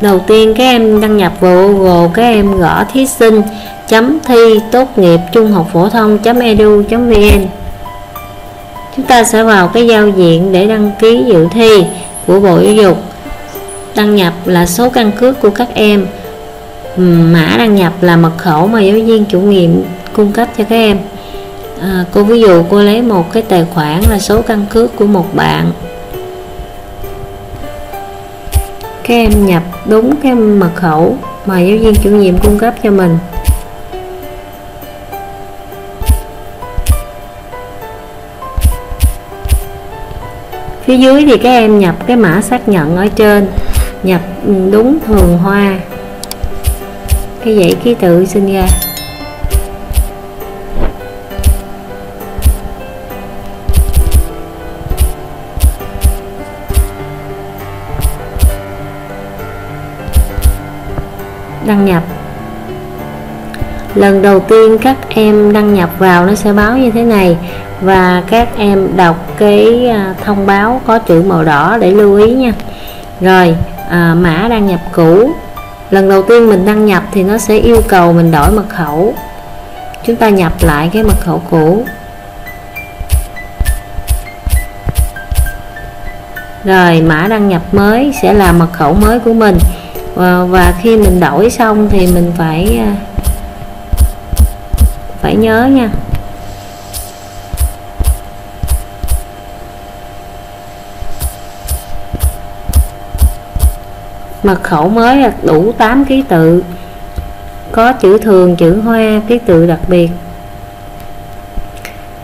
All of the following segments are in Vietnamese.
Đầu tiên các em đăng nhập vào Google, các em gõ thí sinh .thi tốt nghiệp trung học phổ thông.edu.vn. Chúng ta sẽ vào cái giao diện để đăng ký dự thi của Bộ Giáo dục. Đăng nhập là số căn cước của các em, mã đăng nhập là mật khẩu mà giáo viên chủ nhiệm cung cấp cho các em. Cô ví dụ cô lấy một cái tài khoản là số căn cước của một bạn. Các em nhập đúng cái mật khẩu mà giáo viên chủ nhiệm cung cấp cho mình. Phía dưới thì các em nhập cái mã xác nhận ở trên, nhập đúng Thường Hoa, cái dãy ký tự xin ra. Đăng nhập. Lần đầu tiên các em đăng nhập vào nó sẽ báo như thế này, và các em đọc cái thông báo có chữ màu đỏ để lưu ý nha. Rồi mã đăng nhập cũ, lần đầu tiên mình đăng nhập thì nó sẽ yêu cầu mình đổi mật khẩu. Chúng ta nhập lại cái mật khẩu cũ. Rồi mã đăng nhập mới sẽ là mật khẩu mới của mình. Và khi mình đổi xong thì mình phải nhớ nha. Mật khẩu mới là đủ 8 ký tự, có chữ Thường, chữ Hoa, ký tự đặc biệt.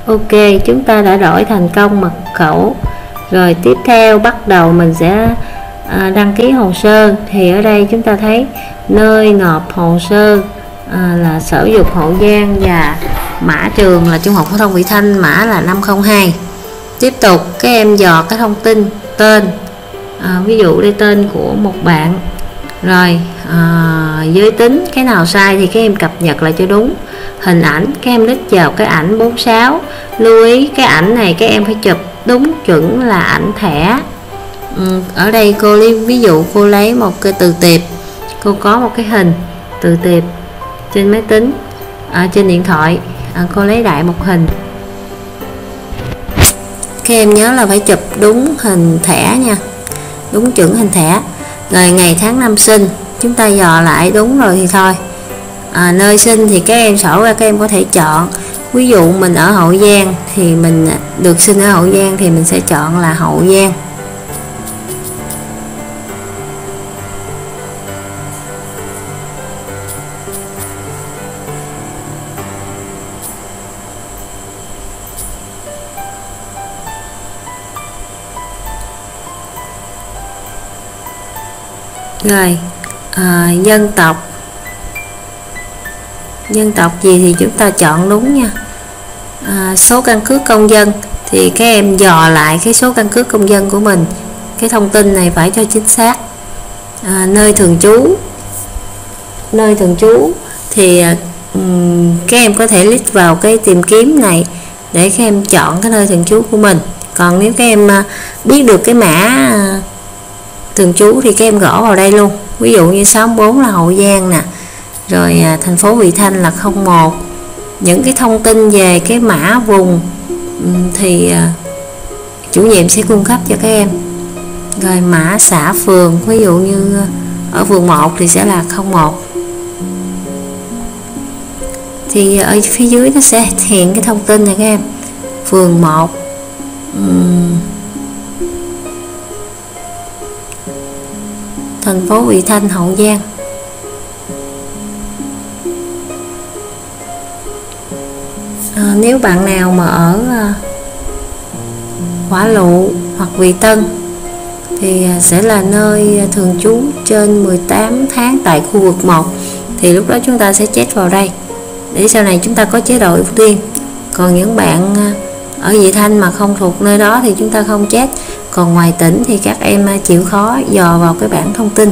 Ok, chúng ta đã đổi thành công mật khẩu. Rồi tiếp theo bắt đầu mình sẽ đăng ký hồ sơ. Thì ở đây chúng ta thấy nơi nộp hồ sơ là Sở Giáo dục Hậu Giang, và mã trường là Trung học phổ thông Vị Thanh, mã là 502. Tiếp tục các em dò cái thông tin tên, ví dụ đây tên của một bạn. Rồi giới tính, cái nào sai thì các em cập nhật lại cho đúng. Hình ảnh, các em click vào cái ảnh 46. Lưu ý cái ảnh này các em phải chụp đúng chuẩn là ảnh thẻ. Ở đây cô lấy ví dụ, cô lấy một cái từ tiệp, cô có một cái hình từ tiệp trên máy tính, trên điện thoại, cô lấy đại một hình. Các em nhớ là phải chụp đúng hình thẻ nha, đúng chuẩn hình thẻ. Rồi ngày tháng năm sinh chúng ta dò lại đúng rồi thì thôi. Nơi sinh thì các em sổ ra, các em có thể chọn, ví dụ mình ở Hậu Giang thì mình được sinh ở Hậu Giang thì mình sẽ chọn là Hậu Giang. Rồi dân tộc, gì thì chúng ta chọn đúng nha. Số căn cước công dân thì các em dò lại cái số căn cước công dân của mình, cái thông tin này phải cho chính xác. Nơi thường trú, thì các em có thể click vào cái tìm kiếm này để các em chọn cái nơi thường trú của mình. Còn nếu các em biết được cái mã thường trú thì các em gõ vào đây luôn, ví dụ như 64 là Hậu Giang nè, rồi thành phố Vị Thanh là 01. Những cái thông tin về cái mã vùng thì chủ nhiệm sẽ cung cấp cho các em. Rồi mã xã phường, ví dụ như ở phường 1 thì sẽ là 01. Thì ở phía dưới nó sẽ hiện cái thông tin này các em, phường 1 thành phố Vị Thanh, Hậu Giang. Nếu bạn nào mà ở Hỏa Lụ hoặc Vị Tân thì sẽ là nơi thường trú trên 18 tháng tại khu vực 1, thì lúc đó chúng ta sẽ check vào đây để sau này chúng ta có chế độ ưu tiên. Còn những bạn ở Vị Thanh mà không thuộc nơi đó thì chúng ta không check. Còn ngoài tỉnh thì các em chịu khó dò vào cái bảng thông tin.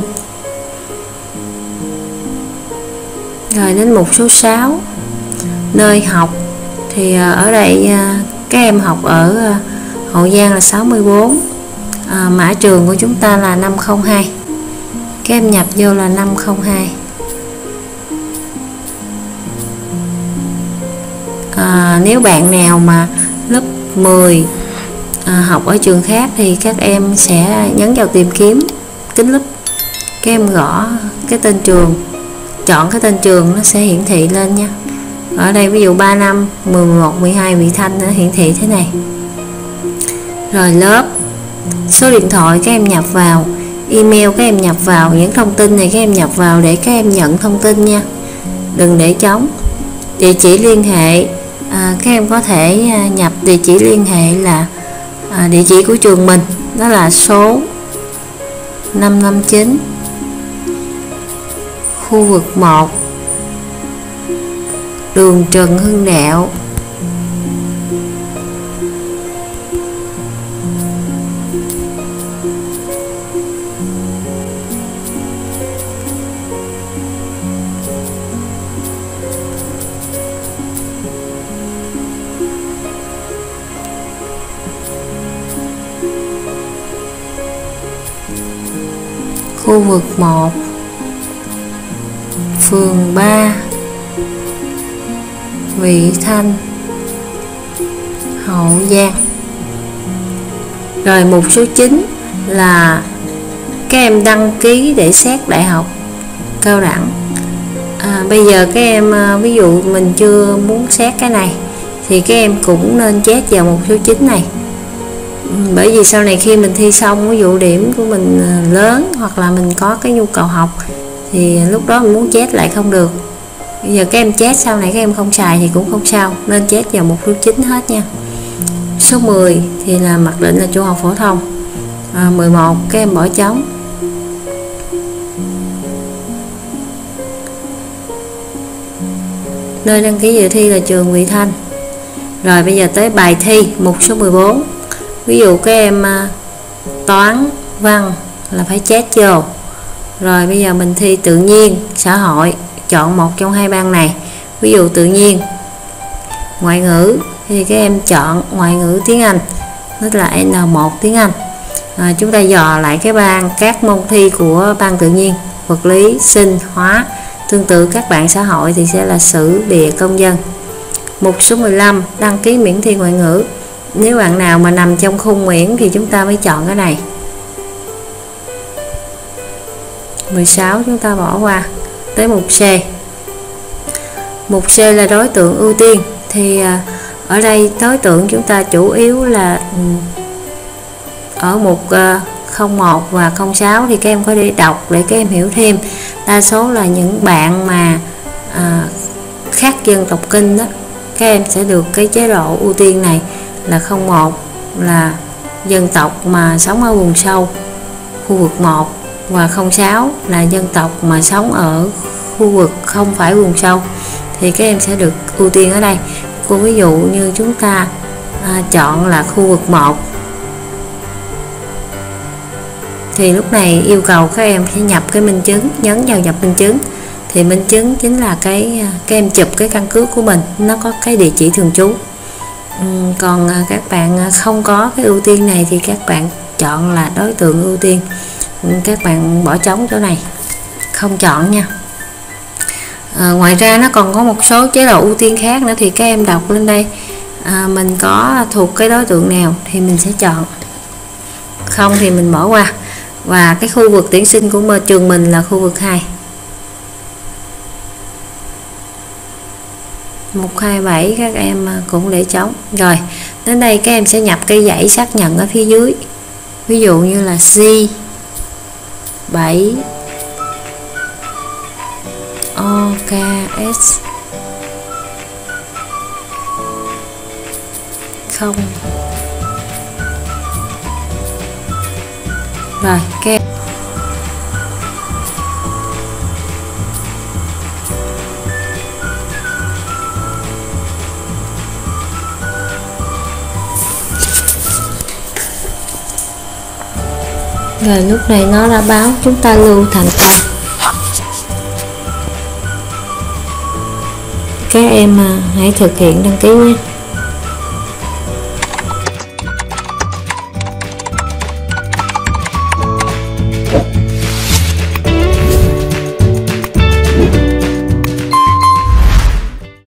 Rồi đến mục số 6, nơi học, thì ở đây các em học ở Hậu Giang là 64, mã trường của chúng ta là 502. Các em nhập vô là 502. Nếu bạn nào mà lớp 10 học ở trường khác thì các em sẽ nhấn vào tìm kiếm kính lúp, các em gõ cái tên trường, chọn cái tên trường nó sẽ hiển thị lên nha. Ở đây ví dụ 3 năm 11 12 Vị Thanh nó hiển thị thế này. Rồi lớp, số điện thoại các em nhập vào, email các em nhập vào, những thông tin này các em nhập vào để các em nhận thông tin nha, đừng để trống. Địa chỉ liên hệ, các em có thể nhập địa chỉ liên hệ là địa chỉ của trường mình, đó là số 559 khu vực 1 đường Trần Hưng Đạo, khu vực 1 phường 3 Vị Thanh, Hậu Giang. Rồi mục số 9 là các em đăng ký để xét đại học cao đẳng. Bây giờ các em ví dụ mình chưa muốn xét cái này thì các em cũng nên chép vào mục số 9 này, bởi vì sau này khi mình thi xong, ví dụ điểm của mình lớn hoặc là mình có cái nhu cầu học thì lúc đó mình muốn chép lại không được. Bây giờ các em chép, sau này các em không xài thì cũng không sao, nên chép vào mục số 9 hết nha. Số 10 thì là mặc định là trung học phổ thông, 11 các em bỏ trống, nơi đăng ký dự thi là trường Vị Thanh. Rồi bây giờ tới bài thi mục số 14. Ví dụ các em toán văn là phải chép vô. Rồi bây giờ mình thi tự nhiên, xã hội, chọn một trong hai ban này. Ví dụ tự nhiên, ngoại ngữ thì các em chọn ngoại ngữ tiếng Anh, tức là N1 tiếng Anh. Chúng ta dò lại cái ban, các môn thi của ban tự nhiên, vật lý, sinh, hóa. Tương tự các bạn xã hội thì sẽ là sử, địa, công dân. Mục số 15 đăng ký miễn thi ngoại ngữ. Nếu bạn nào mà nằm trong khung miễn thì chúng ta mới chọn cái này. 16 chúng ta bỏ qua. Tới mục C. Mục C là đối tượng ưu tiên. Thì ở đây đối tượng chúng ta chủ yếu là ở mục 01 và 06 thì các em có thể đọc để các em hiểu thêm. Đa số là những bạn mà khác dân tộc Kinh đó, các em sẽ được cái chế độ ưu tiên này. Là 01 là dân tộc mà sống ở vùng sâu khu vực 1, và 06 là dân tộc mà sống ở khu vực không phải vùng sâu thì các em sẽ được ưu tiên ở đây. Cô ví dụ như chúng ta chọn là khu vực 1 thì lúc này yêu cầu các em sẽ nhập cái minh chứng, nhấn vào nhập minh chứng. Thì minh chứng chính là cái các em chụp cái căn cước của mình, nó có cái địa chỉ thường trú. Còn các bạn không có cái ưu tiên này thì các bạn chọn là đối tượng ưu tiên, các bạn bỏ trống chỗ này, không chọn nha. Ngoài ra nó còn có một số chế độ ưu tiên khác nữa, thì các em đọc lên đây, mình có thuộc cái đối tượng nào thì mình sẽ chọn, không thì mình bỏ qua. Và cái khu vực tuyển sinh của trường mình là khu vực 2, mục 27 các em cũng để trống. Rồi đến đây các em sẽ nhập cái dãy xác nhận ở phía dưới, ví dụ như là C7 OKS 0. Rồi các em rồi lúc này nó đã báo chúng ta lưu thành công. Các em hãy thực hiện đăng ký nhé.